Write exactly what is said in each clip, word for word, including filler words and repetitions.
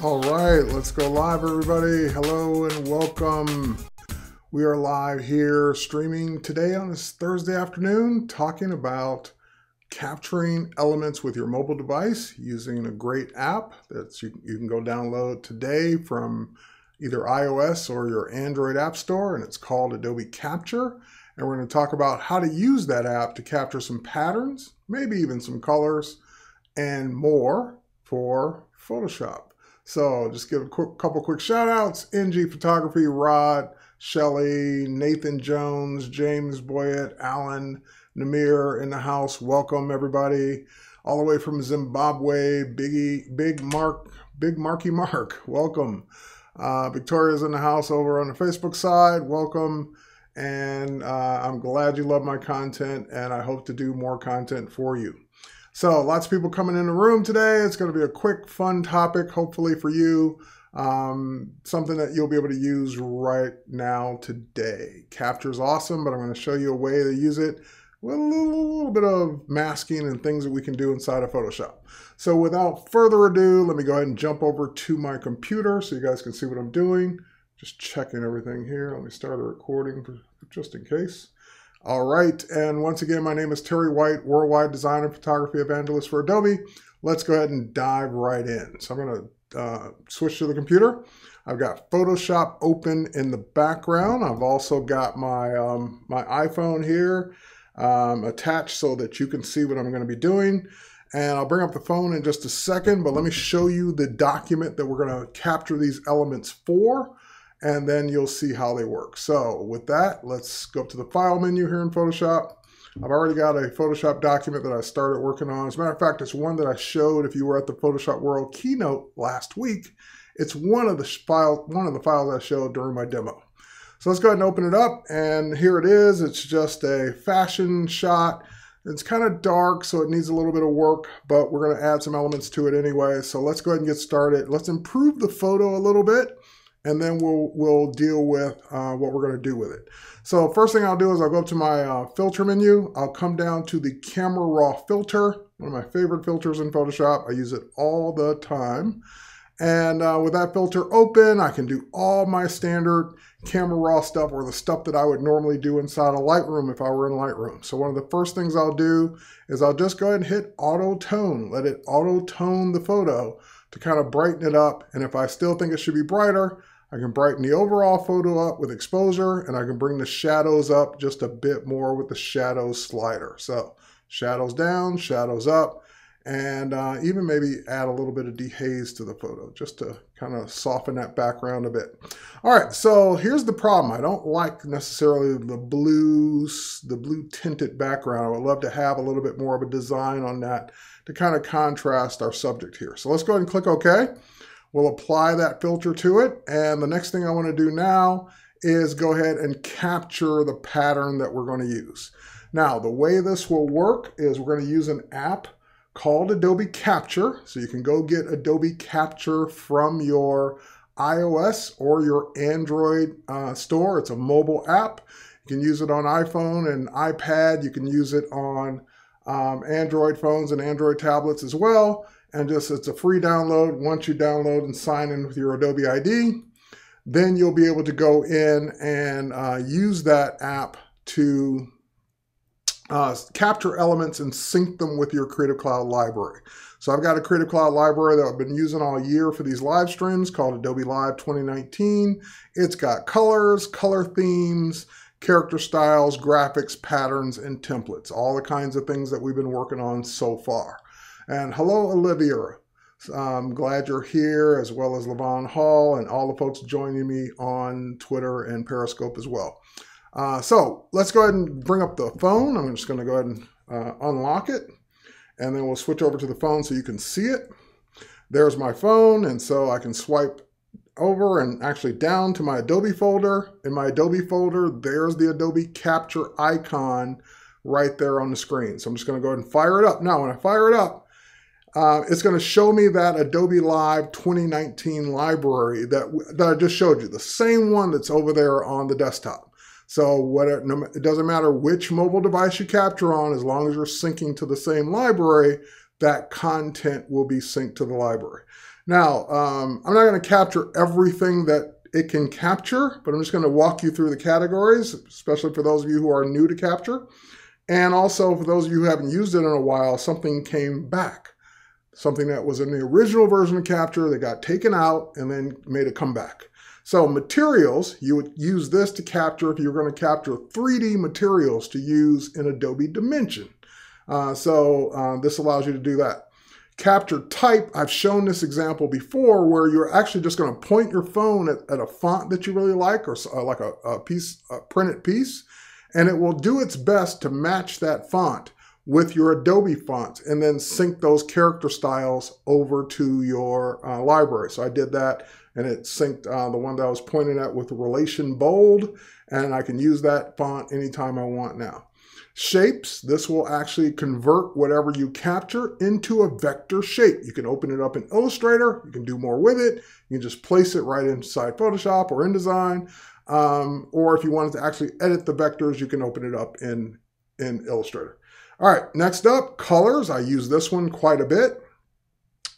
All right, let's go live, everybody. Hello and welcome. We are live here streaming today on this Thursday afternoon, talking about capturing elements with your mobile device using a great app that you, you can go download today from either iOS or your Android app store, and it's called Adobe Capture. And we're going to talk about how to use that app to capture some patterns, maybe even some colors and more for Photoshop. So just give a quick, couple quick shout outs. N G Photography, Rod, Shelley, Nathan Jones, James Boyett, Alan, Namir in the house. Welcome everybody. All the way from Zimbabwe, Biggie, Big Mark, Big Marky Mark, welcome. Uh, Victoria's in the house over on the Facebook side, welcome. And uh, I'm glad you love my content, and I hope to do more content for you. So lots of people coming in the room today. It's going to be a quick, fun topic, hopefully for you. Um, something that you'll be able to use right now today. Capture's awesome, but I'm going to show you a way to use it with a little, little bit of masking and things that we can do inside of Photoshop. So without further ado, let me go ahead and jump over to my computer so you guys can see what I'm doing. Just checking everything here. Let me start a recording for, just in case. All right, and once again, my name is Terry White, Worldwide Designer and Photography Evangelist for Adobe. Let's go ahead and dive right in. So I'm going to uh, switch to the computer. I've got Photoshop open in the background. I've also got my, um, my iPhone here um, attached so that you can see what I'm going to be doing. And I'll bring up the phone in just a second, but let me show you the document that we're going to capture these elements for, and then you'll see how they work. So with that, let's go up to the File menu here in Photoshop. I've already got a Photoshop document that I started working on. As a matter of fact, it's one that I showed if you were at the Photoshop World keynote last week. It's one of the file, one of the files I showed during my demo. So let's go ahead and open it up, and here it is. It's just a fashion shot. It's kind of dark, so it needs a little bit of work, but we're gonna add some elements to it anyway. So let's go ahead and get started. Let's improve the photo a little bit, and then we'll, we'll deal with uh, what we're going to do with it. So first thing I'll do is I'll go up to my uh, filter menu. I'll come down to the Camera Raw filter, one of my favorite filters in Photoshop. I use it all the time. And uh, with that filter open, I can do all my standard Camera Raw stuff, or the stuff that I would normally do inside of Lightroom if I were in Lightroom. So one of the first things I'll do is I'll just go ahead and hit auto tone, let it auto tone the photo to kind of brighten it up. And if I still think it should be brighter, I can brighten the overall photo up with exposure, and I can bring the shadows up just a bit more with the shadows slider. So shadows down, shadows up, and uh, even maybe add a little bit of dehaze to the photo just to kind of soften that background a bit. All right, so here's the problem. I don't like necessarily the blue, the blue tinted background. I would love to have a little bit more of a design on that to kind of contrast our subject here. So let's go ahead and click OK. We'll apply that filter to it. And the next thing I want to do now is go ahead and capture the pattern that we're going to use. Now, the way this will work is we're going to use an app called Adobe Capture. So you can go get Adobe Capture from your iOS or your Android uh, store. It's a mobile app. You can use it on iPhone and iPad. You can use it on um, Android phones and Android tablets as well. And just, it's a free download. Once you download and sign in with your Adobe I D, then you'll be able to go in and uh, use that app to uh, capture elements and sync them with your Creative Cloud library. So I've got a Creative Cloud library that I've been using all year for these live streams called Adobe Live twenty nineteen. It's got colors, color themes, character styles, graphics, patterns, and templates, all the kinds of things that we've been working on so far. And hello, Olivia. I'm glad you're here, as well as Levon Hall and all the folks joining me on Twitter and Periscope as well. Uh, so let's go ahead and bring up the phone. I'm just going to go ahead and uh, unlock it, and then we'll switch over to the phone so you can see it. There's my phone, and so I can swipe over and actually down to my Adobe folder. In my Adobe folder, there's the Adobe Capture icon right there on the screen. So I'm just going to go ahead and fire it up. Now, when I fire it up, Uh, it's going to show me that Adobe Live twenty nineteen library that, that I just showed you, the same one that's over there on the desktop. So what it, it doesn't matter which mobile device you capture on, as long as you're syncing to the same library, that content will be synced to the library. Now, um, I'm not going to capture everything that it can capture, but I'm just going to walk you through the categories, especially for those of you who are new to Capture. And also for those of you who haven't used it in a while, something came back. Something that was in the original version of Capture that got taken out and then made a comeback. So materials, you would use this to capture if you're going to capture three D materials to use in Adobe Dimension. Uh, so uh, this allows you to do that. Capture type, I've shown this example before where you're actually just going to point your phone at, at a font that you really like or uh, like a, a piece, a printed piece, and it will do its best to match that font with your Adobe fonts and then sync those character styles over to your uh, library. So I did that and it synced uh, the one that I was pointing at with relation bold, and I can use that font anytime I want now. Shapes, this will actually convert whatever you capture into a vector shape. You can open it up in Illustrator, you can do more with it, you can just place it right inside Photoshop or InDesign, um, or if you wanted to actually edit the vectors, you can open it up in, in Illustrator. All right, next up, colors. I use this one quite a bit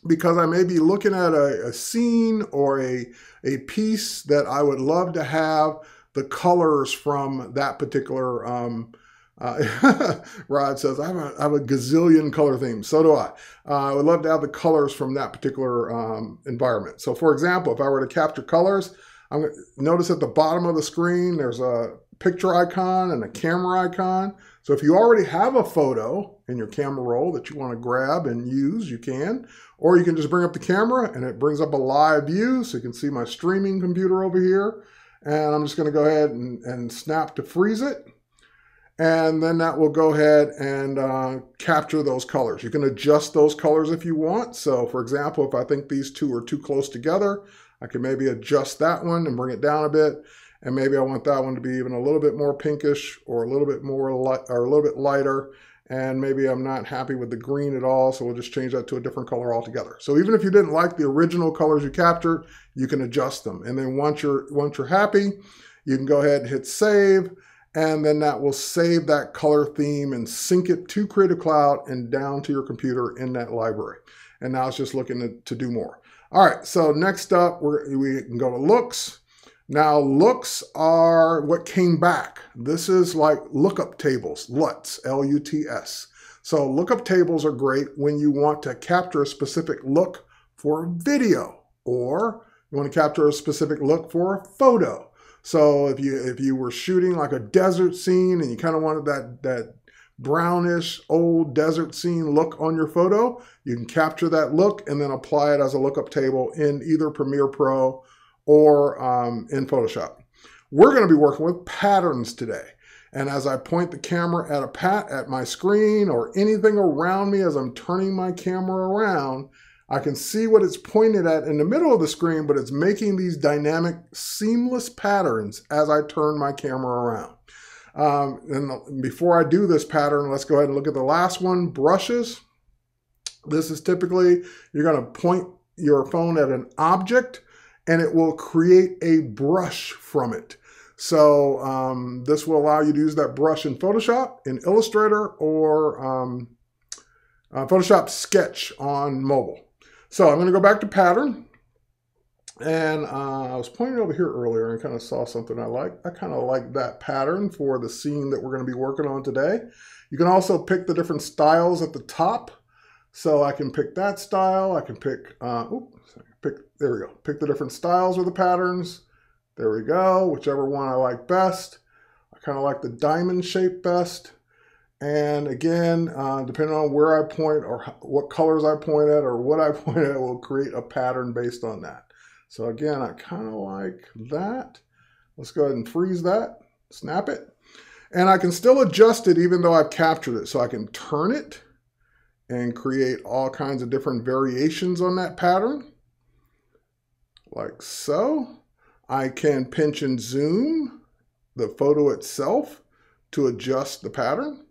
because I may be looking at a, a scene or a, a piece that I would love to have the colors from that particular um, Uh, Rod says, I have, a, I have a gazillion color themes. So do I. Uh, I would love to have the colors from that particular um, environment. So for example, if I were to capture colors, I'm gonna notice at the bottom of the screen, there's a picture icon and a camera icon. So if you already have a photo in your camera roll that you want to grab and use, you can. Or you can just bring up the camera and it brings up a live view. So you can see my streaming computer over here. And I'm just going to go ahead and, and snap to freeze it. And then that will go ahead and uh, capture those colors. You can adjust those colors if you want. So for example, if I think these two are too close together, I can maybe adjust that one and bring it down a bit. And maybe I want that one to be even a little bit more pinkish or a little bit more light or a little bit lighter. And maybe I'm not happy with the green at all. So we'll just change that to a different color altogether. So even if you didn't like the original colors you captured, you can adjust them. And then once you're, once you're happy, you can go ahead and hit save. And then that will save that color theme and sync it to Creative Cloud and down to your computer in that library. And now it's just looking to, to do more. All right, so next up, we're, we can go to looks. Now looks are what came back. This is like lookup tables, L U Ts, L U T S. So lookup tables are great when you want to capture a specific look for a video, or you want to capture a specific look for a photo. So if you if you were shooting like a desert scene and you kind of wanted that, that brownish old desert scene look on your photo, you can capture that look and then apply it as a lookup table in either Premiere Pro or um, in Photoshop. We're going to be working with patterns today. And as I point the camera at a pat at my screen or anything around me as I'm turning my camera around, I can see what it's pointed at in the middle of the screen, but it's making these dynamic, seamless patterns as I turn my camera around. Um, and the, before I do this pattern, let's go ahead and look at the last one, brushes. This is typically, you're gonna point your phone at an object and it will create a brush from it. So um, this will allow you to use that brush in Photoshop, in Illustrator, or um, uh, Photoshop Sketch on mobile. So I'm going to go back to pattern, and uh, I was pointing over here earlier and kind of saw something I like. I kind of like that pattern for the scene that we're going to be working on today. You can also pick the different styles at the top. So I can pick that style. I can pick, uh, oops, pick, there we go. Pick the different styles or the patterns. There we go. Whichever one I like best. I kind of like the diamond shape best. And again, uh, depending on where I point or what colors I point at or what I point at, will create a pattern based on that. So again, I kind of like that. Let's go ahead and freeze that, snap it. And I can still adjust it even though I've captured it. So I can turn it and create all kinds of different variations on that pattern, like so. I can pinch and zoom the photo itself to adjust the pattern.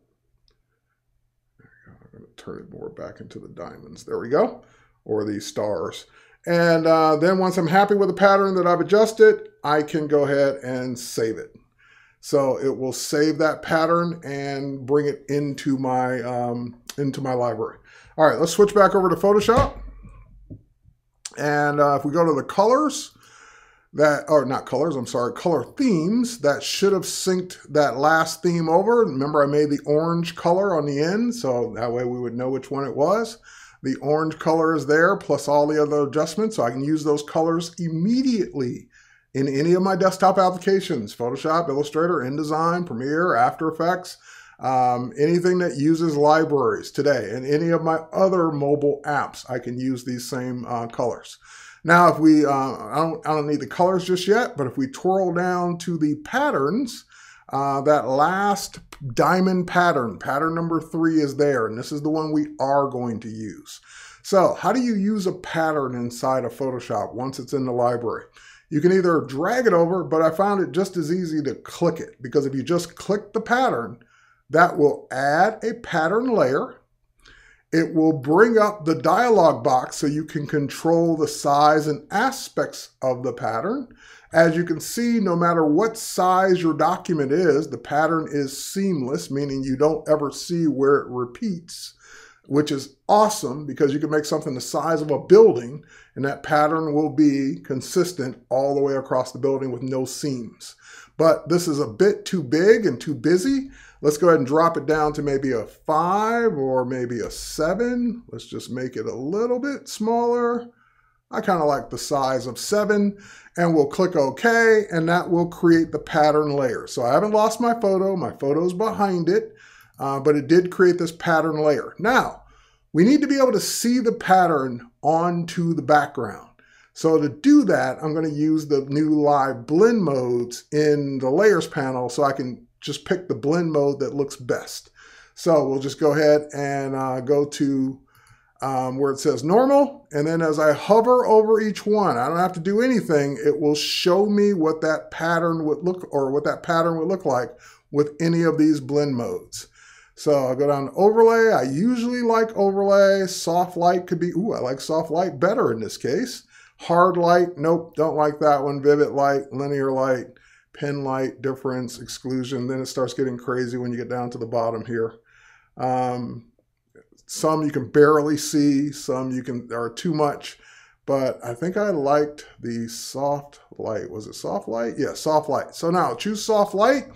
Turn it more back into the diamonds. There we go. Or these stars. And uh, then once I'm happy with the pattern that I've adjusted, I can go ahead and save it. So it will save that pattern and bring it into my, um, into my library. All right, let's switch back over to Photoshop. And uh, if we go to the colors, that, or not colors, I'm sorry, color themes, that should have synced that last theme over. Remember, I made the orange color on the end, so that way we would know which one it was. The orange color is there, plus all the other adjustments, so I can use those colors immediately in any of my desktop applications, Photoshop, Illustrator, InDesign, Premiere, After Effects, um, anything that uses libraries today, and any of my other mobile apps, I can use these same uh, colors. Now, if we, uh, I, don't, I don't need the colors just yet, but if we twirl down to the patterns, uh, that last diamond pattern, pattern number three is there, and this is the one we are going to use. So how do you use a pattern inside of Photoshop once it's in the library? You can either drag it over, but I found it just as easy to click it, because if you just click the pattern, that will add a pattern layer. It will bring up the dialog box so you can control the size and aspects of the pattern. As you can see, no matter what size your document is, the pattern is seamless, meaning you don't ever see where it repeats, which is awesome because you can make something the size of a building and that pattern will be consistent all the way across the building with no seams. But this is a bit too big and too busy. Let's go ahead and drop it down to maybe a five or maybe a seven. Let's just make it a little bit smaller. I kind of like the size of seven, and we'll click OK, and that will create the pattern layer. So I haven't lost my photo. My photo's behind it, uh, but it did create this pattern layer. Now, we need to be able to see the pattern onto the background. So to do that, I'm going to use the new live blend modes in the layers panel so I can just pick the blend mode that looks best. So we'll just go ahead and uh, go to um, where it says normal. And then as I hover over each one, I don't have to do anything. It will show me what that pattern would look or what that pattern would look like with any of these blend modes. So I'll go down to overlay. I usually like overlay. Soft light could be, ooh, I like soft light better in this case. Hard light, nope, don't like that one. Vivid light, linear light, pen light, difference, exclusion. Then it starts getting crazy when you get down to the bottom here. Um, some you can barely see, some you can are too much, but I think I liked the soft light. Was it soft light? Yeah, soft light. So now choose soft light.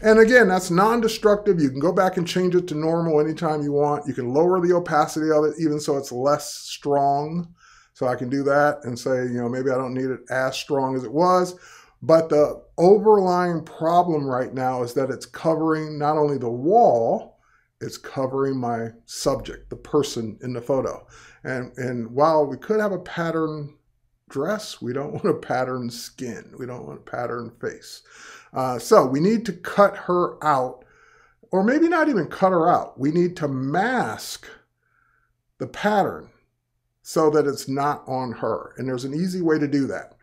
And again, that's non-destructive. You can go back and change it to normal anytime you want. You can lower the opacity of it even so it's less strong. So I can do that and say, you know, maybe I don't need it as strong as it was. But the overlying problem right now is that it's covering not only the wall, it's covering my subject, the person in the photo. And, and while we could have a pattern dress, we don't want a pattern skin. We don't want a pattern face. Uh, so we need to cut her out, or maybe not even cut her out. We need to mask the pattern so that it's not on her. And there's an easy way to do that.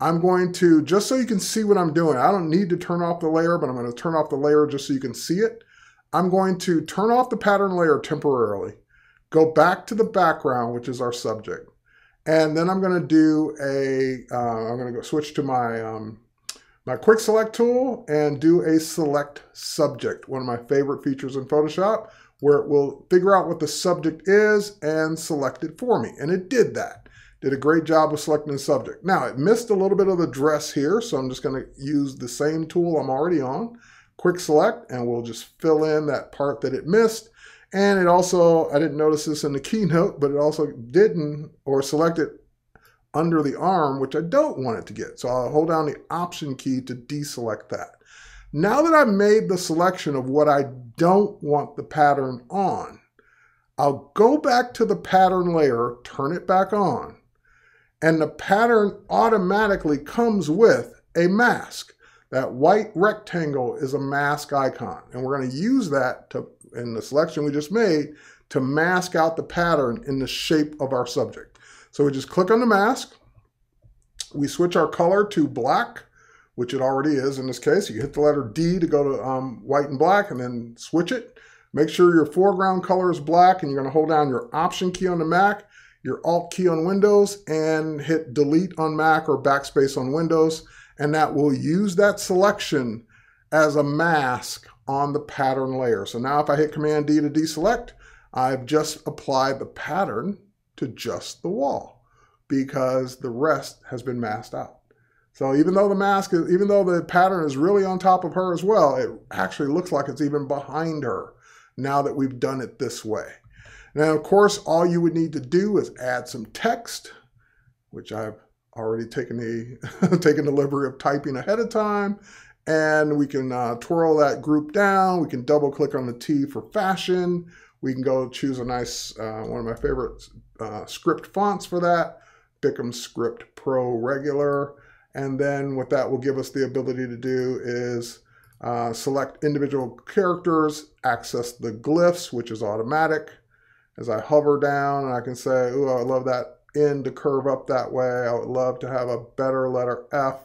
I'm going to, just so you can see what I'm doing, I don't need to turn off the layer, but I'm going to turn off the layer just so you can see it. I'm going to turn off the pattern layer temporarily, go back to the background, which is our subject. And then I'm going to do a, uh, I'm going to go switch to my, um, my quick select tool and do a select subject, one of my favorite features in Photoshop, where it will figure out what the subject is and select it for me. And it did that. Did a great job of selecting the subject. Now, it missed a little bit of the dress here, so I'm just going to use the same tool I'm already on, Quick Select, and we'll just fill in that part that it missed. And it also, I didn't notice this in the keynote, but it also didn't, or selected under the arm, which I don't want it to get. So I'll hold down the Option key to deselect that. Now that I've made the selection of what I don't want the pattern on, I'll go back to the pattern layer, turn it back on, and the pattern automatically comes with a mask. That white rectangle is a mask icon, and we're going to use that to, in the selection we just made, to mask out the pattern in the shape of our subject. So we just click on the mask, we switch our color to black, which it already is in this case. You hit the letter D to go to um, white and black and then switch it. Make sure your foreground color is black and you're gonna hold down your Option key on the Mac, your Alt key on Windows, and hit Delete on Mac or Backspace on Windows, and that will use that selection as a mask on the pattern layer. So now if I hit Command D to deselect, I've just applied the pattern to just the wall. because the rest has been masked out. So even though the mask is, even though the pattern is really on top of her as well, it actually looks like it's even behind her now that we've done it this way. Now, of course, all you would need to do is add some text, which I've already taken the, taken the liberty of typing ahead of time. And we can uh, twirl that group down. We can double click on the T for fashion. We can go choose a nice, uh, one of my favorite uh, script fonts for that, Bickham Script Pro Regular. And then what that will give us the ability to do is uh, select individual characters, access the glyphs, which is automatic. As I hover down, and I can say, ooh, I love that end to curve up that way. I would love to have a better letter F.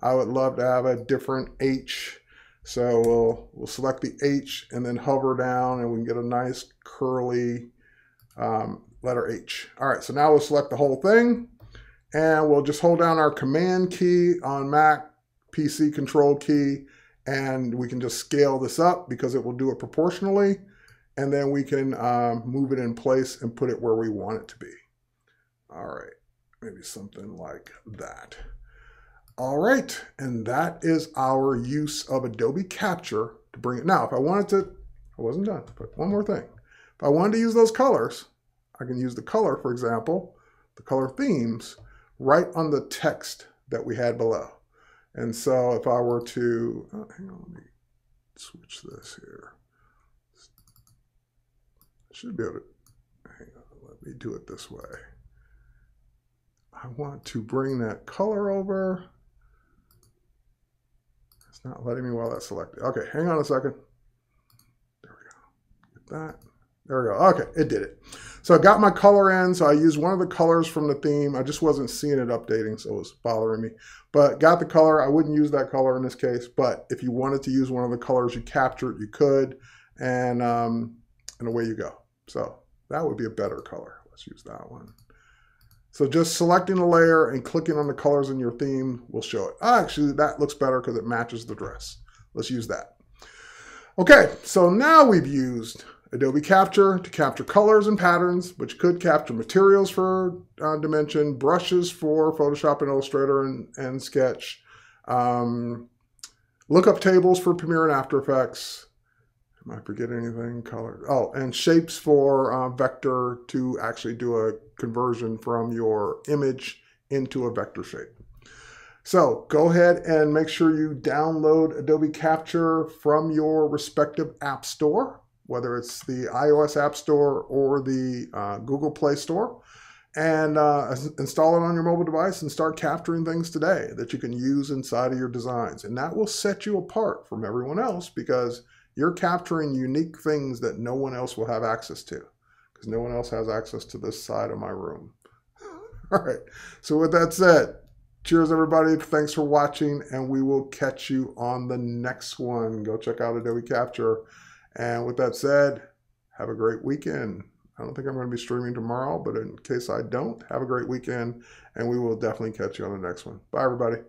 I would love to have a different H. So we'll, we'll select the H and then hover down, and we can get a nice curly um, letter H. All right, so now we'll select the whole thing. And we'll just hold down our command key on Mac, P C control key, and we can just scale this up because it will do it proportionally. And then we can um, move it in place and put it where we want it to be. All right, maybe something like that. All right, and that is our use of Adobe Capture to bring it. Now, if I wanted to, I wasn't done, but one more thing. If I wanted to use those colors, I can use the color, for example, the color themes, right on the text that we had below. And so if I were to, oh, hang on, let me switch this here. I should be able to, hang on, let me do it this way. I want to bring that color over. It's not letting me while that's selected. Okay, hang on a second. There we go, get that. There we go, okay, it did it. So I got my color in, so I used one of the colors from the theme. I just wasn't seeing it updating, so it was bothering me. But got the color, I wouldn't use that color in this case, but if you wanted to use one of the colors you captured, you could, and, um, and away you go. So that would be a better color, let's use that one. So just selecting a layer and clicking on the colors in your theme will show it. Oh, actually, that looks better because it matches the dress. Let's use that. Okay, so now we've used Adobe Capture to capture colors and patterns, which could capture materials for uh, Dimension, brushes for Photoshop and Illustrator and, and Sketch, um, lookup tables for Premiere and After Effects. Am I forgetting anything? Color. Oh, and shapes for uh, vector to actually do a conversion from your image into a vector shape. So go ahead and make sure you download Adobe Capture from your respective app store, whether it's the iOS App Store or the uh, Google Play Store, and uh, install it on your mobile device and start capturing things today that you can use inside of your designs. And that will set you apart from everyone else because you're capturing unique things that no one else will have access to, because no one else has access to this side of my room. All right, so with that said, cheers everybody, thanks for watching, and we will catch you on the next one. Go check out Adobe Capture. And with that said, have a great weekend. I don't think I'm going to be streaming tomorrow, but in case I don't, have a great weekend, and we will definitely catch you on the next one. Bye, everybody.